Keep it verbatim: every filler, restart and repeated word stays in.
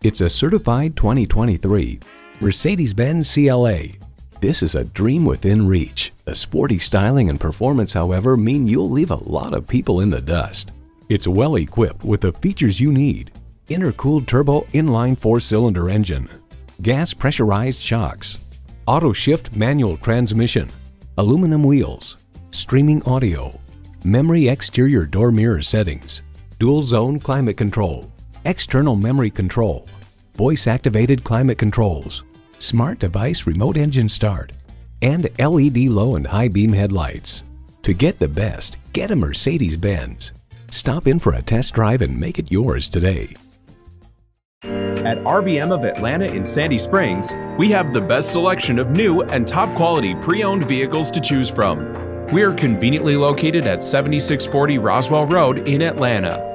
It's a certified twenty twenty-three Mercedes-Benz C L A. This is a dream within reach. The sporty styling and performance, however, mean you'll leave a lot of people in the dust. It's well equipped with the features you need: intercooled turbo inline four-cylinder engine, gas pressurized shocks, auto shift manual transmission, aluminum wheels, streaming audio, memory exterior door mirror settings, dual zone climate control, external memory control, voice activated climate controls, smart device remote engine start, and L E D low and high beam headlights. To get the best, get a Mercedes-Benz. Stop in for a test drive and make it yours today. At R B M of Atlanta in Sandy Springs, we have the best selection of new and top quality pre-owned vehicles to choose from. We are conveniently located at seventy-six forty Roswell Road in Atlanta.